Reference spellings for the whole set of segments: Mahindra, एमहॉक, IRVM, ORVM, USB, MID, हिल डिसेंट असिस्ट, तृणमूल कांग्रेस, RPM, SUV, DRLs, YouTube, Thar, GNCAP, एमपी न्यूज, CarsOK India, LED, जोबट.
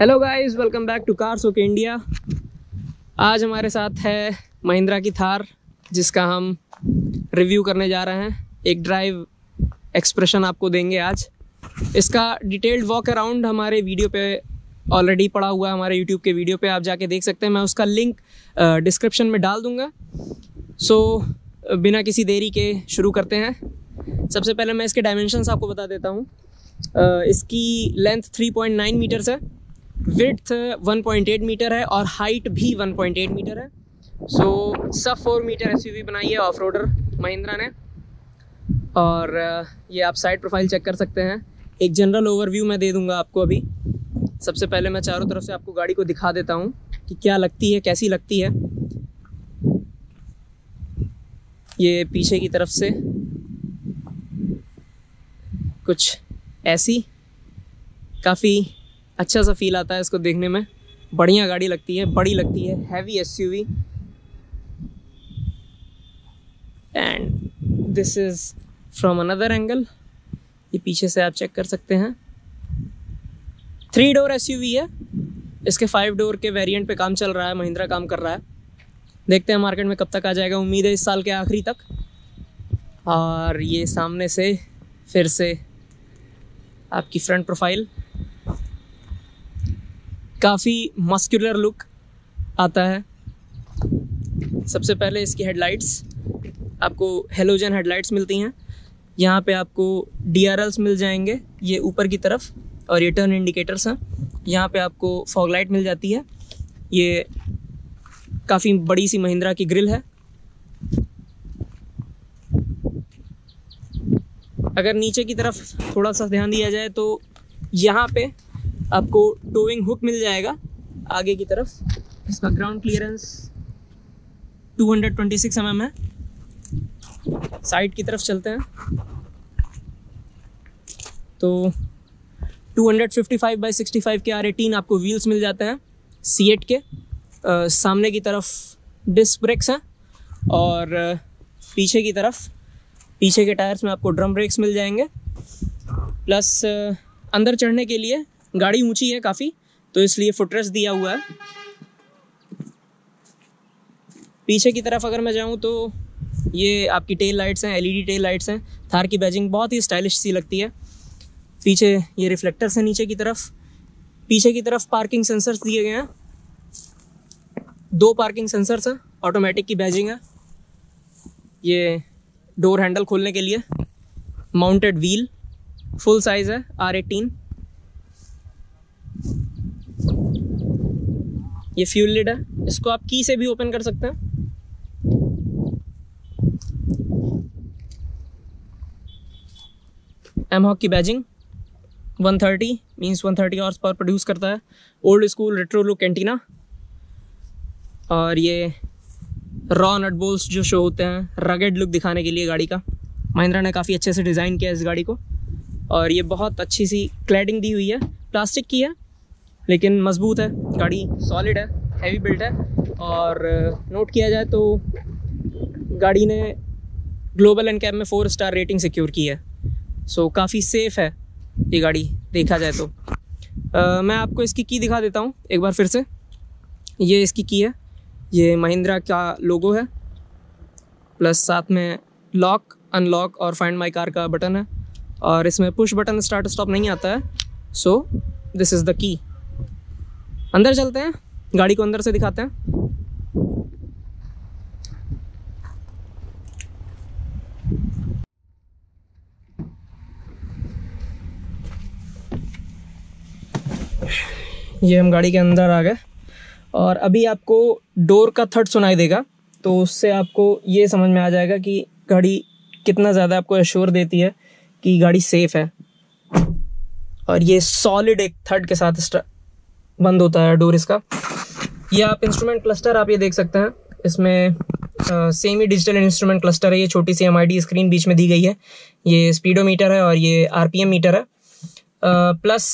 Hello guys, welcome back to CarsOK India. आज हमारे साथ है महिंद्रा की थार, जिसका हम रिव्यू करने जा रहे हैं। एक ड्राइव एक्सप्रेशन आपको देंगे आज। इसका डिटेल्ड वॉक अराउंड हमारे वीडियो पे ऑलरेडी पड़ा हुआ है, हमारे YouTube के वीडियो पे आप जाके देख सकते हैं। मैं उसका लिंक डिस्क्रिप्शन में डाल दूँगा। सो बिना किसी देरी के शुरू करते हैं। सबसे पहले मैं इसके डायमेंशंस आपको बता देता हूँ। इसकी लेंथ 3.9 मीटर्स है, विड्थ 1.8 मीटर है और हाइट भी 1.8 मीटर है। सो सब 4 मीटर SUV बनाई है ऑफ रोडर महिंद्रा ने। और ये आप साइड प्रोफाइल चेक कर सकते हैं। एक जनरल ओवरव्यू मैं दे दूंगा आपको अभी। सबसे पहले मैं चारों तरफ से आपको गाड़ी को दिखा देता हूँ कि क्या लगती है, कैसी लगती है। ये पीछे की तरफ से कुछ ऐसी, काफ़ी अच्छा सा फील आता है इसको देखने में। बढ़िया गाड़ी लगती है, बड़ी लगती है, heavy SUV। And this is from another angle, ये पीछे से आप चेक कर सकते हैं। 3 डोर SUV है। इसके 5 डोर के वेरिएंट पे काम चल रहा है, महिंद्रा काम कर रहा है। देखते हैं मार्केट में कब तक आ जाएगा, उम्मीद है इस साल के आखिरी तक। और ये सामने से फिर से आपकी फ्रंट प्रोफाइल, काफ़ी मस्कुलर लुक आता है। सबसे पहले इसकी हेडलाइट्स, आपको हेलोजन हेडलाइट्स मिलती हैं। यहाँ पे आपको DRLs मिल जाएंगे, ये ऊपर की तरफ, और ये टर्न इंडिकेटर्स हैं। यहाँ पे आपको फॉग लाइट मिल जाती है। ये काफ़ी बड़ी सी महिंद्रा की ग्रिल है। अगर नीचे की तरफ थोड़ा सा ध्यान दिया जाए तो यहाँ पे आपको टोइंग हुक मिल जाएगा आगे की तरफ। इसका ग्राउंड क्लियरेंस 226 mm है। साइड की तरफ चलते हैं तो 255/65 के R18 आपको व्हील्स मिल जाते हैं C8 के। सामने की तरफ डिस्क ब्रेक्स हैं और पीछे की तरफ, पीछे के टायर्स में आपको ड्रम ब्रेक्स मिल जाएंगे। प्लस अंदर चढ़ने के लिए, गाड़ी ऊंची है काफ़ी तो इसलिए फुटरेस्ट दिया हुआ है। पीछे की तरफ अगर मैं जाऊं तो ये आपकी टेल लाइट्स हैं, LED टेल लाइट्स हैं। थार की बैजिंग बहुत ही स्टाइलिश सी लगती है। पीछे ये रिफ्लेक्टर्स हैं नीचे की तरफ। पीछे की तरफ पार्किंग सेंसर्स दिए गए हैं, 2 पार्किंग सेंसर्स हैं। ऑटोमेटिक की बैजिंग है। ये डोर हैंडल खोलने के लिए माउंटेड व्हील, फुल साइज़ है R18। ये फ्यूल लिड है, इसको आप की से भी ओपन कर सकते हैं। एमहॉक की badging, 130 means 130 horse power produce करता है। Old school retro look antenna. और ये रॉ नट बोल्ट्स जो शो होते हैं रगेड लुक दिखाने के लिए गाड़ी का, महिंद्रा ने काफ़ी अच्छे से डिज़ाइन किया है इस गाड़ी को। और ये बहुत अच्छी सी क्लैडिंग दी हुई है, प्लास्टिक की है लेकिन मजबूत है। गाड़ी सॉलिड है, हैवी बिल्ट है। और नोट किया जाए तो गाड़ी ने ग्लोबल एनकैप में 4 स्टार रेटिंग सिक्योर की है। सो काफ़ी सेफ़ है ये गाड़ी देखा जाए तो। मैं आपको इसकी की दिखा देता हूँ एक बार फिर से। ये इसकी की है, ये महिंद्रा का लोगो है, प्लस साथ में लॉक, अनलॉक और फाइंड माई कार का बटन है। और इसमें पुश बटन स्टार्ट स्टॉप नहीं आता है। So this is the key. अंदर चलते हैं, गाड़ी को अंदर से दिखाते हैं। ये हम गाड़ी के अंदर आ गए और अभी आपको डोर का थर्ड सुनाई देगा, तो उससे आपको ये समझ में आ जाएगा कि गाड़ी कितना ज़्यादा आपको एश्योर देती है कि गाड़ी सेफ़ है। और ये सॉलिड एक थर्ड के साथ बंद होता है डोर इसका। ये आप इंस्ट्रूमेंट क्लस्टर, आप ये देख सकते हैं, इसमें सेमी डिजिटल इंस्ट्रूमेंट क्लस्टर है। ये छोटी सी MID स्क्रीन बीच में दी गई है। ये स्पीडोमीटर है और ये RPM मीटर है। प्लस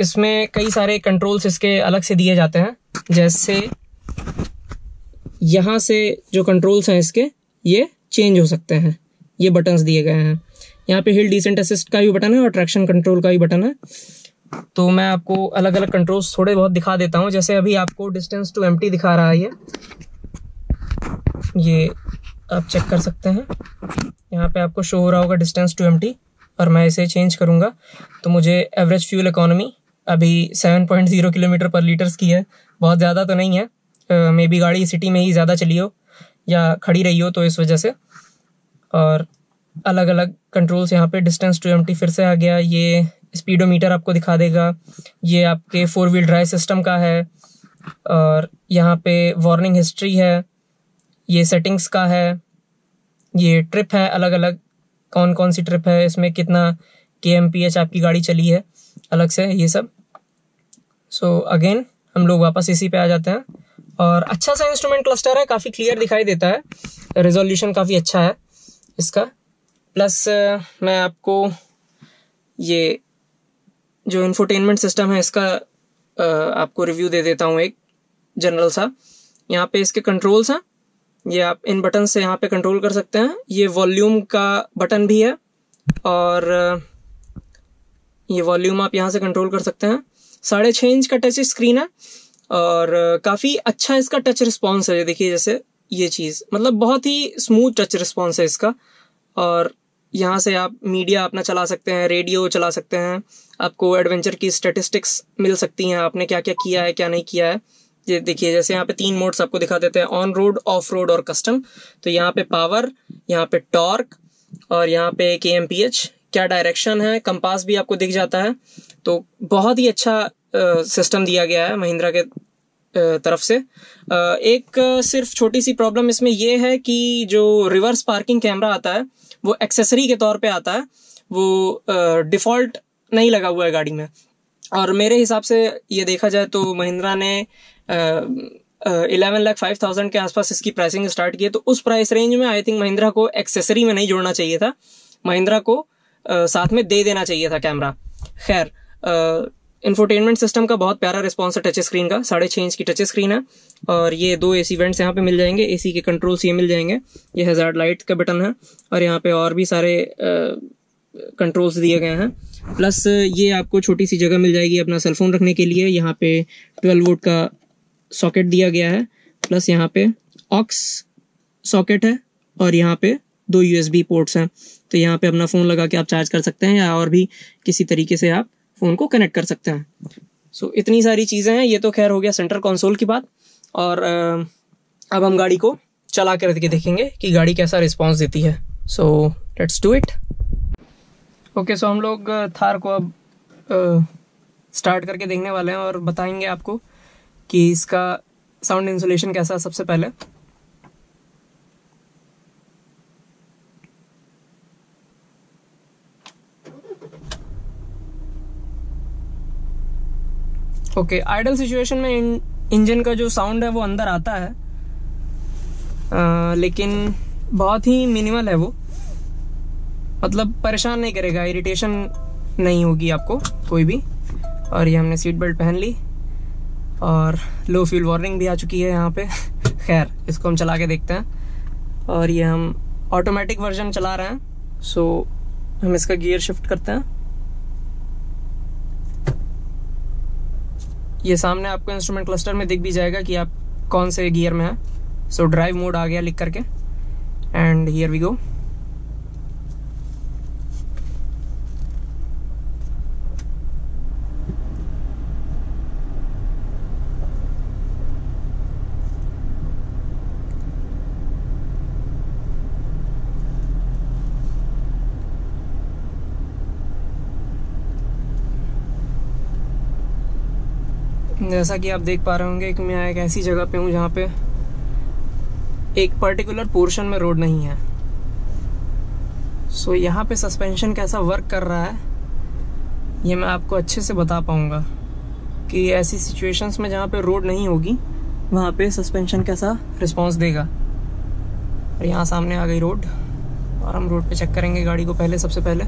इसमें कई सारे कंट्रोल्स इसके अलग से दिए जाते हैं। जैसे यहाँ से जो कंट्रोल्स हैं इसके, ये चेंज हो सकते हैं, ये बटन्स दिए गए हैं। यहाँ पे हिल डिसेंट असिस्ट का भी बटन है और ट्रैक्शन कंट्रोल का भी बटन है। तो मैं आपको अलग अलग कंट्रोल्स थोड़े बहुत दिखा देता हूँ। जैसे अभी आपको डिस्टेंस टू एम्प्टी दिखा रहा है, ये आप चेक कर सकते हैं। यहाँ पे आपको शो हो रहा होगा डिस्टेंस टू एम्प्टी, और मैं इसे चेंज करूँगा तो मुझे एवरेज फ्यूल इकोनॉमी अभी 7.0 किलोमीटर पर लीटर्स की है। बहुत ज़्यादा तो नहीं है, मे बी गाड़ी सिटी में ही ज़्यादा चली हो या खड़ी रही हो तो इस वजह से। और अलग अलग कंट्रोल्स यहाँ पे डिस्टेंस टू एम्प्टी फिर से आ गया, ये स्पीडोमीटर आपको दिखा देगा, ये आपके 4 व्हील ड्राइव सिस्टम का है। और यहाँ पे वार्निंग हिस्ट्री है, ये सेटिंग्स का है, ये ट्रिप है, अलग अलग कौन कौन सी ट्रिप है, इसमें कितना kmph आपकी गाड़ी चली है, अलग से ये सब। सो अगेन हम लोग वापस इसी पे आ जाते हैं। और अच्छा सा इंस्ट्रूमेंट क्लस्टर है, काफ़ी क्लियर दिखाई देता है, रेजोल्यूशन काफ़ी अच्छा है इसका। प्लस मैं आपको ये जो इंफोटेनमेंट सिस्टम है इसका आपको रिव्यू दे देता हूँ एक जनरल सा। यहाँ पे इसके कंट्रोल्स हैं, ये आप इन बटन से यहाँ पे कंट्रोल कर सकते हैं। ये वॉल्यूम का बटन भी है और ये वॉल्यूम आप यहाँ से कंट्रोल कर सकते हैं। 6.5 इंच का टच स्क्रीन है और काफ़ी अच्छा इसका टच रिस्पॉन्स है। देखिए जैसे ये चीज़, मतलब बहुत ही स्मूथ टच रिस्पॉन्स है इसका। और यहाँ से आप मीडिया अपना चला सकते हैं, रेडियो चला सकते हैं, आपको एडवेंचर की स्टैटिस्टिक्स मिल सकती हैं, आपने क्या क्या किया है क्या नहीं किया है। ये देखिए जैसे यहाँ पे 3 मोड्स आपको दिखा देते हैं, ऑन रोड, ऑफ रोड और कस्टम। तो यहाँ पे पावर, यहाँ पे टॉर्क और यहाँ पे kmph, क्या डायरेक्शन है, कंपास भी आपको दिख जाता है। तो बहुत ही अच्छा सिस्टम दिया गया है महिंद्रा के तरफ से। एक सिर्फ छोटी सी प्रॉब्लम इसमें यह है कि जो रिवर्स पार्किंग कैमरा आता है वो एक्सेसरी के तौर पे आता है, वो डिफ़ॉल्ट नहीं लगा हुआ है गाड़ी में। और मेरे हिसाब से ये देखा जाए तो महिंद्रा ने 11,05,000 के आसपास इसकी प्राइसिंग स्टार्ट की है, तो उस प्राइस रेंज में आई थिंक महिंद्रा को एक्सेसरी में नहीं जोड़ना चाहिए था, महिंद्रा को साथ में दे देना चाहिए था कैमरा। खैर, इंफोटेनमेंट सिस्टम का बहुत प्यारा रिस्पॉन्स है टच स्क्रीन का, 6.5 इंच की टच स्क्रीन है। और ये 2 AC वेंट्स यहाँ पे मिल जाएंगे, एसी के कंट्रोल्स ये मिल जाएंगे, ये हैजार्ड लाइट का बटन है और यहाँ पे और भी सारे कंट्रोल्स दिए गए हैं। प्लस ये आपको छोटी सी जगह मिल जाएगी अपना सेलफोन रखने के लिए, यहाँ पे 12 वोल्ट का सॉकेट दिया गया है। प्लस यहाँ पे ऑक्स सॉकेट है और यहाँ पे 2 USB पोर्ट्स हैं, तो यहाँ पे अपना फ़ोन लगा के आप चार्ज कर सकते हैं या और भी किसी तरीके से आप फ़ोन को कनेक्ट कर सकते हैं। सो इतनी सारी चीज़ें हैं। ये तो खैर हो गया सेंटर कंसोल की बात। और अब हम गाड़ी को चला कर के देखेंगे कि गाड़ी कैसा रिस्पांस देती है। So let's do it. Okay, so हम लोग थार को अब स्टार्ट करके देखने वाले हैं और बताएंगे आपको कि इसका साउंड इंसुलेशन कैसा है। सबसे पहले ओके, आइडल सिचुएशन में इंजन का जो साउंड है वो अंदर आता है, लेकिन बहुत ही मिनिमल है वो, मतलब परेशान नहीं करेगा, इरिटेशन नहीं होगी आपको कोई भी। और ये हमने सीट बेल्ट पहन ली और लो फ्यूल वार्निंग भी आ चुकी है यहाँ पे। खैर, इसको हम चला के देखते हैं। और ये हम ऑटोमेटिक वर्जन चला रहे हैं, सो हम इसका गियर शिफ्ट करते हैं। ये सामने आपको इंस्ट्रूमेंट क्लस्टर में दिख भी जाएगा कि आप कौन से गियर में हैं। सो ड्राइव मोड आ गया लिख करके, एंड हियर वी गो। जैसा कि आप देख पा रहे होंगे कि मैं एक ऐसी जगह पे हूँ जहाँ पे एक पर्टिकुलर पोर्शन में रोड नहीं है। सो यहाँ पे सस्पेंशन कैसा वर्क कर रहा है ये मैं आपको अच्छे से बता पाऊँगा कि ऐसी सिचुएशंस में जहाँ पे रोड नहीं होगी वहाँ पे सस्पेंशन कैसा रिस्पॉन्स देगा। और यहाँ सामने आ गई रोड और हम रोड पे चेक करेंगे गाड़ी को पहले। सबसे पहले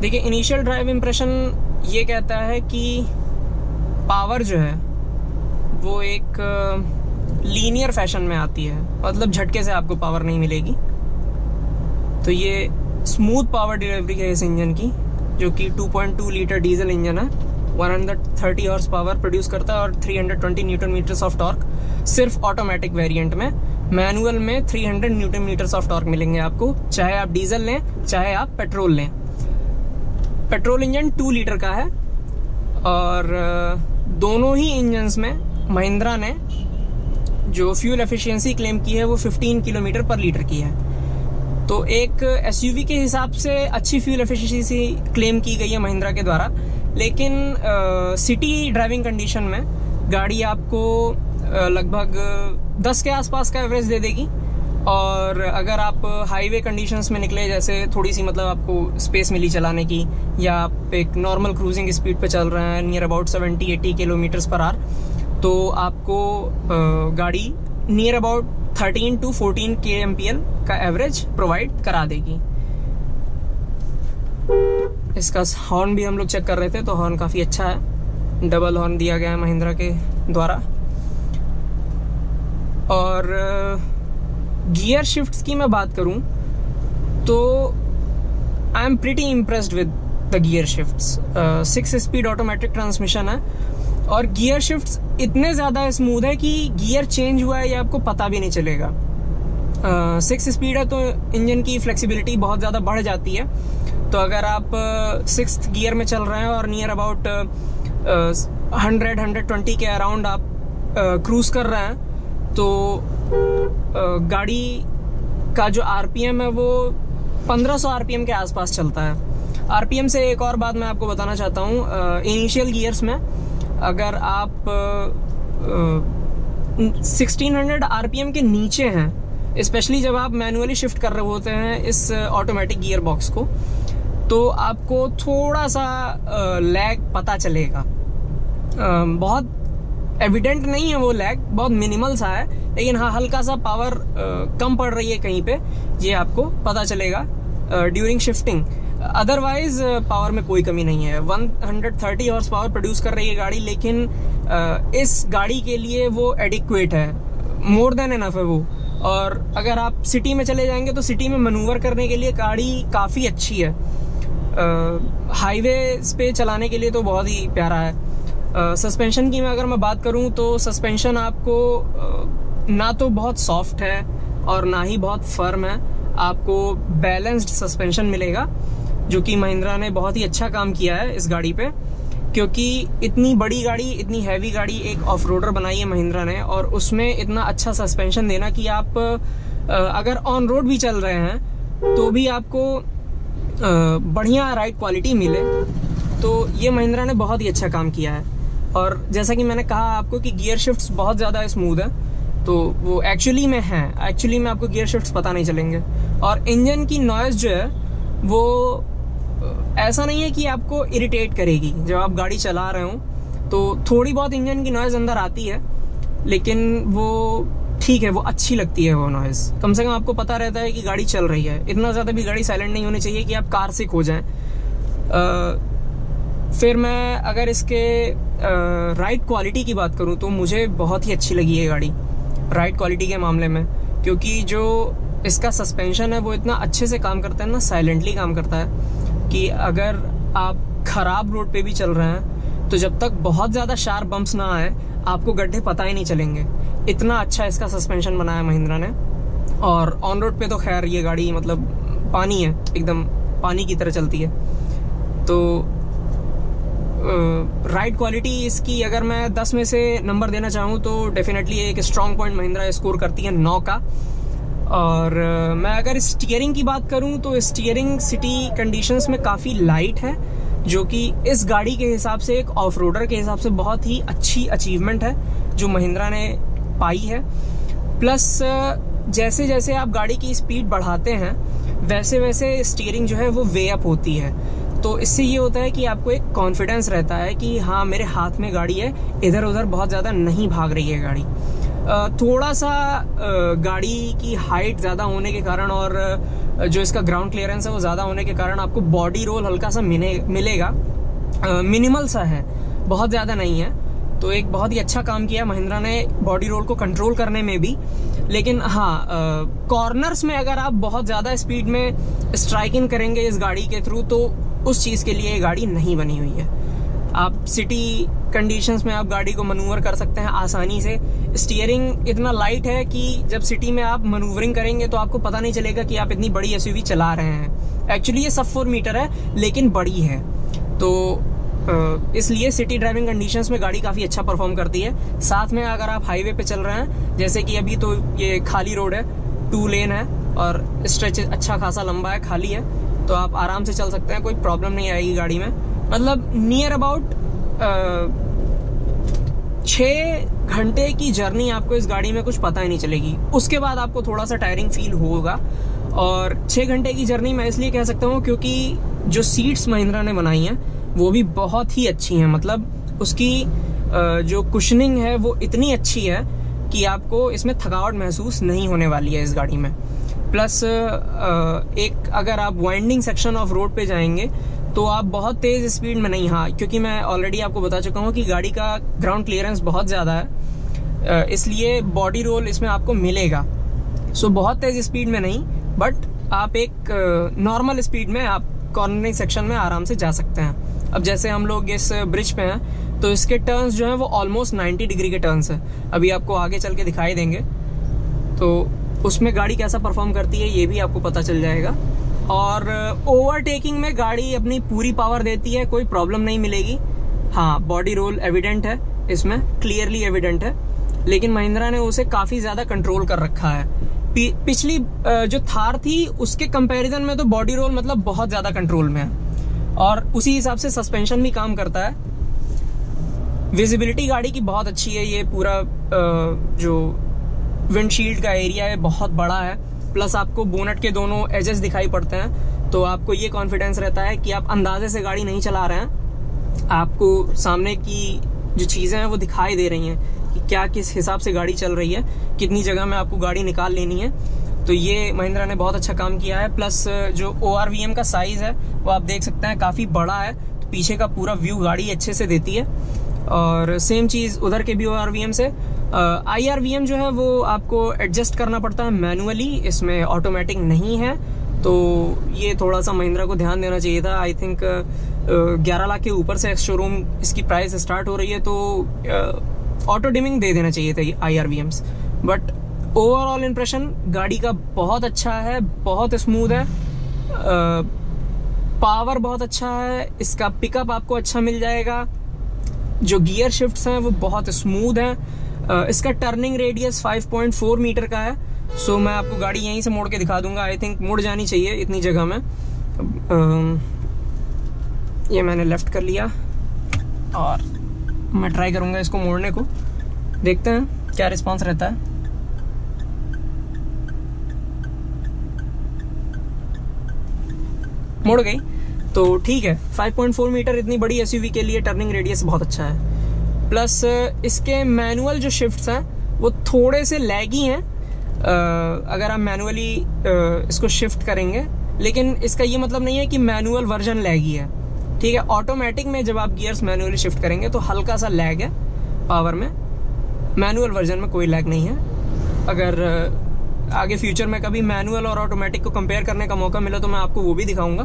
देखिए, इनिशियल ड्राइव इम्प्रेशन ये कहता है कि पावर जो है वो एक लीनियर फैशन में आती है, मतलब झटके से आपको पावर नहीं मिलेगी। तो ये स्मूथ पावर डिलीवरी है इस इंजन की, जो कि 2.2 लीटर डीजल इंजन है, 130 हॉर्स पावर प्रोड्यूस करता है और 320 न्यूटन मीटर्स ऑफ टॉर्क सिर्फ ऑटोमेटिक वेरिएंट में। मैनुअल में 300 न्यूटन मीटर्स ऑफ टॉर्क मिलेंगे आपको, चाहे आप डीजल लें चाहे आप पेट्रोल लें। पेट्रोल इंजन 2 लीटर का है और दोनों ही इंजन्स में महिंद्रा ने जो फ्यूल एफिशिएंसी क्लेम की है वो 15 किलोमीटर पर लीटर की है। तो एक एसयूवी के हिसाब से अच्छी फ्यूल एफिशिएंसी क्लेम की गई है महिंद्रा के द्वारा, लेकिन सिटी ड्राइविंग कंडीशन में गाड़ी आपको लगभग 10 के आसपास का एवरेज दे देगी। और अगर आप हाईवे कंडीशंस में निकले, जैसे थोड़ी सी मतलब आपको स्पेस मिली चलाने की, या आप एक नॉर्मल क्रूजिंग स्पीड पे चल रहे हैं नियर अबाउट 70-80 किलोमीटर्स पर आर, तो आपको गाड़ी नियर अबाउट 13 to 14 kmpl का एवरेज प्रोवाइड करा देगी। इसका हॉर्न भी हम लोग चेक कर रहे थे, तो हॉर्न काफ़ी अच्छा है, डबल हॉर्न दिया गया है महिंद्रा के द्वारा। और गियर शिफ्ट्स की मैं बात करूं तो I am pretty impressed with the gear shifts. 6 speed automatic transmission है और गियर शिफ्ट्स इतने ज़्यादा स्मूथ है कि गियर चेंज हुआ है ये आपको पता भी नहीं चलेगा। 6 स्पीड है तो इंजन की फ्लेक्सिबिलिटी बहुत ज़्यादा बढ़ जाती है। तो अगर आप 6th गियर में चल रहे हैं और नियर अबाउट 100-120 के अराउंड आप क्रूज़ कर रहे हैं, तो गाड़ी का जो आरपीएम है वो 1500 आरपीएम के आसपास चलता है। आरपीएम से एक और बात मैं आपको बताना चाहता हूँ, इनिशियल गियर्स में अगर आप 1600 आरपीएम के नीचे हैं, स्पेशली जब आप मैनुअली शिफ्ट कर रहे होते हैं इस ऑटोमेटिक गियर बॉक्स को, तो आपको थोड़ा सा लैग पता चलेगा। बहुत एविडेंट नहीं है वो लैग, बहुत मिनिमल सा है, लेकिन हाँ हल्का सा पावर कम पड़ रही है कहीं पे, ये आपको पता चलेगा ड्यूरिंग शिफ्टिंग। अदरवाइज पावर में कोई कमी नहीं है, 130 हॉर्स पावर प्रोड्यूस कर रही है गाड़ी, लेकिन इस गाड़ी के लिए वो एडिक्वेट है, मोर देन एनफ है वो। और अगर आप सिटी में चले जाएंगे तो सिटी में मैनूवर करने के लिए गाड़ी काफ़ी अच्छी है, हाईवे पे चलाने के लिए तो बहुत ही प्यारा है। सस्पेंशन की अगर मैं बात करूं तो सस्पेंशन आपको ना तो बहुत सॉफ्ट है और ना ही बहुत फर्म है, आपको बैलेंस्ड सस्पेंशन मिलेगा, जो कि महिंद्रा ने बहुत ही अच्छा काम किया है इस गाड़ी पे, क्योंकि इतनी बड़ी गाड़ी, इतनी हैवी गाड़ी एक ऑफ रोडर बनाई है महिंद्रा ने, और उसमें इतना अच्छा सस्पेंशन देना कि आप अगर ऑन रोड भी चल रहे हैं तो भी आपको बढ़िया राइड क्वालिटी मिले। तो ये महिंद्रा ने बहुत ही अच्छा काम किया है। और जैसा कि मैंने कहा आपको कि गियर शिफ्ट्स बहुत ज़्यादा स्मूथ है, तो वो एक्चुअली में हैं, एक्चुअली में आपको गियर शिफ्ट्स पता नहीं चलेंगे। और इंजन की नॉइज़ जो है वो ऐसा नहीं है कि आपको इरिटेट करेगी, जब आप गाड़ी चला रहे हो तो थोड़ी बहुत इंजन की नॉइज़ अंदर आती है, लेकिन वो ठीक है, वो अच्छी लगती है वो नॉइज़। कम से कम आपको पता रहता है कि गाड़ी चल रही है, इतना ज़्यादा भी गाड़ी साइलेंट नहीं होनी चाहिए कि आप कार से खो जाएँ। फिर मैं अगर इसके राइड क्वालिटी की बात करूं तो मुझे बहुत ही अच्छी लगी है गाड़ी राइड क्वालिटी के मामले में, क्योंकि जो इसका सस्पेंशन है वो इतना अच्छे से काम करता है ना, साइलेंटली काम करता है कि अगर आप ख़राब रोड पे भी चल रहे हैं तो जब तक बहुत ज़्यादा शार्प बम्प्स ना आए आपको गड्ढे पता ही नहीं चलेंगे, इतना अच्छा इसका सस्पेंशन बनाया महिंद्रा ने। और ऑन रोड पर तो खैर ये गाड़ी मतलब पानी है, एकदम पानी की तरह चलती है। तो राइड क्वालिटी इसकी अगर मैं 10 में से नंबर देना चाहूँ तो डेफिनेटली एक स्ट्रॉन्ग पॉइंट महिंद्रा स्कोर करती है 9 का। और मैं अगर स्टीयरिंग की बात करूँ तो स्टीयरिंग सिटी कंडीशंस में काफ़ी लाइट है, जो कि इस गाड़ी के हिसाब से एक ऑफ रोडर के हिसाब से बहुत ही अच्छी अचीवमेंट है जो महिंद्रा ने पाई है। प्लस जैसे जैसे आप गाड़ी की स्पीड बढ़ाते हैं वैसे वैसे स्टीयरिंग जो है वो वे अप होती है, तो इससे ये होता है कि आपको एक कॉन्फिडेंस रहता है कि हाँ मेरे हाथ में गाड़ी है, इधर उधर बहुत ज़्यादा नहीं भाग रही है गाड़ी। थोड़ा सा गाड़ी की हाइट ज़्यादा होने के कारण और जो इसका ग्राउंड क्लियरेंस है वो ज़्यादा होने के कारण आपको बॉडी रोल हल्का सा मिलेगा, मिनिमल सा है, बहुत ज़्यादा नहीं है। तो एक बहुत ही अच्छा काम किया महिंद्रा ने बॉडी रोल को कंट्रोल करने में भी। लेकिन हाँ, कॉर्नर्स में अगर आप बहुत ज़्यादा स्पीड में स्ट्राइकिंग करेंगे इस गाड़ी के थ्रू, तो उस चीज़ के लिए ये गाड़ी नहीं बनी हुई है। आप सिटी कंडीशंस में आप गाड़ी को मनूवर कर सकते हैं आसानी से। स्टीयरिंग इतना लाइट है कि जब सिटी में आप मनूवरिंग करेंगे तो आपको पता नहीं चलेगा कि आप इतनी बड़ी एसयूवी चला रहे हैं। एक्चुअली ये सब 4 मीटर है लेकिन बड़ी है, तो इसलिए सिटी ड्राइविंग कंडीशंस में गाड़ी काफ़ी अच्छा परफॉर्म करती है। साथ में अगर आप हाईवे पे चल रहे हैं, जैसे कि अभी तो ये खाली रोड है, 2 लेन है और स्ट्रेच अच्छा खासा लंबा है, खाली है, तो आप आराम से चल सकते हैं, कोई प्रॉब्लम नहीं आएगी गाड़ी में। मतलब नियर अबाउट 6 घंटे की जर्नी आपको इस गाड़ी में कुछ पता ही नहीं चलेगी। उसके बाद आपको थोड़ा सा टायरिंग फील होगा। और 6 घंटे की जर्नी मैं इसलिए कह सकता हूँ क्योंकि जो सीट्स महिंद्रा ने बनाई हैं वो भी बहुत ही अच्छी हैं। मतलब उसकी जो कुशनिंग है वो इतनी अच्छी है कि आपको इसमें थकावट महसूस नहीं होने वाली है इस गाड़ी में। प्लस एक अगर आप वाइंडिंग सेक्शन ऑफ रोड पे जाएंगे तो आप बहुत तेज़ स्पीड में नहीं, हाँ, क्योंकि मैं ऑलरेडी आपको बता चुका हूँ कि गाड़ी का ग्राउंड क्लियरेंस बहुत ज़्यादा है, इसलिए बॉडी रोल इसमें आपको मिलेगा। सो बहुत तेज़ स्पीड में नहीं, बट आप एक नॉर्मल स्पीड में आप कॉर्नरिंग सेक्शन में आराम से जा सकते हैं। अब जैसे हम लोग इस ब्रिज पे हैं तो इसके टर्न्स जो हैं वो ऑलमोस्ट 90 डिग्री के टर्न्स हैं, अभी आपको आगे चल के दिखाई देंगे, तो उसमें गाड़ी कैसा परफॉर्म करती है ये भी आपको पता चल जाएगा। और ओवरटेकिंग में गाड़ी अपनी पूरी पावर देती है, कोई प्रॉब्लम नहीं मिलेगी। हाँ, बॉडी रोल एविडेंट है इसमें, क्लियरली एविडेंट है, लेकिन महिंद्रा ने उसे काफ़ी ज़्यादा कंट्रोल कर रखा है। पिछली जो थार थी उसके कंपैरिजन में तो बॉडी रोल मतलब बहुत ज़्यादा कंट्रोल में है, और उसी हिसाब से सस्पेंशन भी काम करता है। विजिबिलिटी गाड़ी की बहुत अच्छी है, ये पूरा जो विंडशील्ड का एरिया है बहुत बड़ा है, प्लस आपको बोनट के दोनों एजेस दिखाई पड़ते हैं, तो आपको ये कॉन्फिडेंस रहता है कि आप अंदाजे से गाड़ी नहीं चला रहे हैं, आपको सामने की जो चीज़ें हैं वो दिखाई दे रही हैं कि क्या किस हिसाब से गाड़ी चल रही है, कितनी जगह में आपको गाड़ी निकाल लेनी है। तो ये महिंद्रा ने बहुत अच्छा काम किया है। प्लस जो ORVM का साइज़ है वो आप देख सकते हैं काफ़ी बड़ा है, तो पीछे का पूरा व्यू गाड़ी अच्छे से देती है। और सेम चीज़ उधर के भी ORVM से। IRVM जो है वो आपको एडजस्ट करना पड़ता है मैनुअली, इसमें ऑटोमेटिक नहीं है, तो ये थोड़ा सा महिंद्रा को ध्यान देना चाहिए था। आई थिंक 11 लाख के ऊपर से शोरूम इसकी प्राइस स्टार्ट हो रही है, तो ऑटो डिमिंग दे देना चाहिए था IRVMs। बट ओवरऑल इंप्रेशन गाड़ी का बहुत अच्छा है, बहुत स्मूथ है, पावर बहुत अच्छा है, इसका पिकअप आपको अच्छा मिल जाएगा, जो गियर शिफ्ट्स हैं वो बहुत स्मूथ हैं, इसका टर्निंग रेडियस 5.4 मीटर का है। सो मैं आपको गाड़ी यहीं से मोड़ के दिखा दूंगा, आई थिंक मोड़ जानी चाहिए इतनी जगह में। ये मैंने लेफ़्ट कर लिया और मैं ट्राई करूंगा इसको मोड़ने को, देखते हैं क्या रिस्पांस रहता है। मोड़ गई तो ठीक है, 5.4 मीटर इतनी बड़ी एसयूवी के लिए टर्निंग रेडियस बहुत अच्छा है। प्लस इसके मैनुअल जो शिफ्ट्स हैं वो थोड़े से लैगी हैं अगर आप मैनुअली इसको शिफ्ट करेंगे, लेकिन इसका ये मतलब नहीं है कि मैनुअल वर्जन लैगी है, ठीक है। ऑटोमेटिक में जब आप गियर्स मैनुअली शिफ्ट करेंगे तो हल्का सा लैग है पावर में, मैनुअल वर्जन में कोई लैग नहीं है। अगर आगे फ्यूचर में कभी मैनुअल और ऑटोमेटिक को कंपेयर करने का मौका मिला तो मैं आपको वो भी दिखाऊँगा।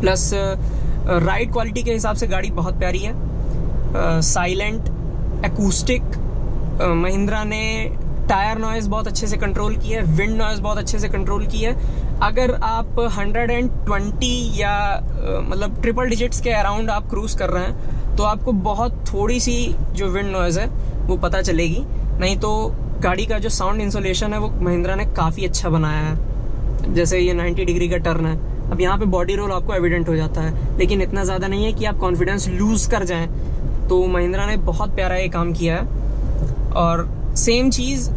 प्लस राइड क्वालिटी के हिसाब से गाड़ी बहुत प्यारी है, साइलेंट, एकूस्टिक, महिंद्रा ने टायर नॉइज़ बहुत अच्छे से कंट्रोल की है, विंड नॉइज़ बहुत अच्छे से कंट्रोल की है। अगर आप 120 या मतलब ट्रिपल डिजिट्स के अराउंड आप क्रूज़ कर रहे हैं तो आपको बहुत थोड़ी सी जो विंड नॉइज़ है वो पता चलेगी, नहीं तो गाड़ी का जो साउंड इंसुलेशन है वो महिंद्रा ने काफ़ी अच्छा बनाया है। जैसे ये 90 डिग्री का टर्न है, अब यहाँ पर बॉडी रोल आपको एविडेंट हो जाता है, लेकिन इतना ज़्यादा नहीं है कि आप कॉन्फिडेंस लूज़ कर जाएँ, तो महिंद्रा ने बहुत प्यारा ये काम किया है। और सेम चीज़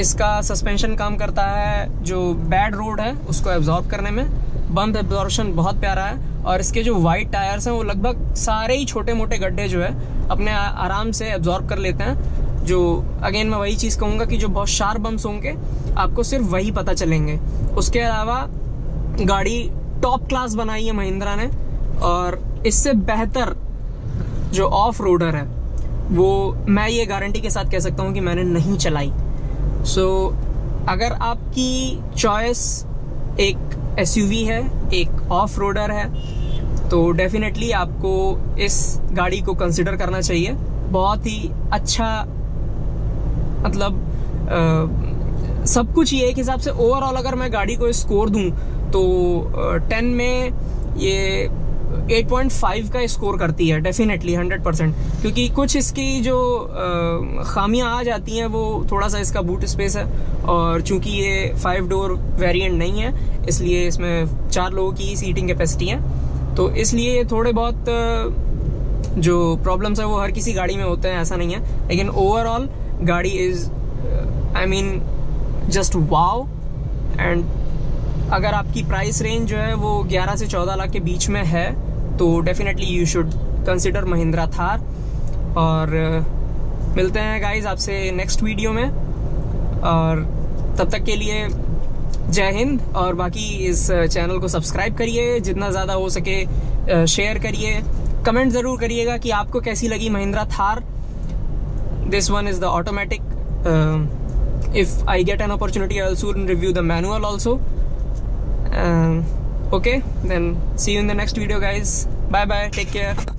इसका सस्पेंशन काम करता है, जो बैड रोड है उसको एब्जॉर्ब करने में, बम्प एब्जॉर्प्शन बहुत प्यारा है। और इसके जो वाइड टायर्स हैं वो लगभग सारे ही छोटे मोटे गड्ढे जो है अपने आराम से एब्जॉर्ब कर लेते हैं, जो अगेन मैं वही चीज़ कहूँगा कि जो बहुत शार्प बम्प्स होंगे आपको सिर्फ वही पता चलेंगे। उसके अलावा गाड़ी टॉप क्लास बनाई है महिंद्रा ने, और इससे बेहतर जो ऑफ रोडर है वो मैं ये गारंटी के साथ कह सकता हूँ कि मैंने नहीं चलाई। सो अगर आपकी चॉइस एक एसयूवी है, एक ऑफ रोडर है, तो डेफिनेटली आपको इस गाड़ी को कंसिडर करना चाहिए। बहुत ही अच्छा, मतलब सब कुछ ये एक हिसाब से। ओवरऑल अगर मैं गाड़ी को स्कोर दूं तो 10 में ये 8.5 का स्कोर करती है डेफिनेटली 100%, क्योंकि कुछ इसकी जो खामियां आ जाती हैं वो थोड़ा सा इसका बूट स्पेस है, और चूंकि ये 5 डोर वेरिएंट नहीं है इसलिए इसमें 4 लोगों की सीटिंग कैपेसिटी है, तो इसलिए थोड़े बहुत जो प्रॉब्लम्स है वो हर किसी गाड़ी में होते हैं, ऐसा नहीं है। लेकिन ओवरऑल गाड़ी is I mean just wow. And अगर आपकी प्राइस रेंज जो है वो 11 से 14 लाख के बीच में है तो definitely you should consider Mahindra Thar. और मिलते हैं गाइज आपसे नेक्स्ट वीडियो में, और तब तक के लिए जय हिंद। और बाकी इस चैनल को सब्सक्राइब करिए, जितना ज़्यादा हो सके शेयर करिए, कमेंट ज़रूर करिएगा कि आपको कैसी लगी Mahindra Thar. This one is the automatic. If I get an opportunity I will soon review the manual also. Okay, then see you in the next video guys. Bye bye, take care.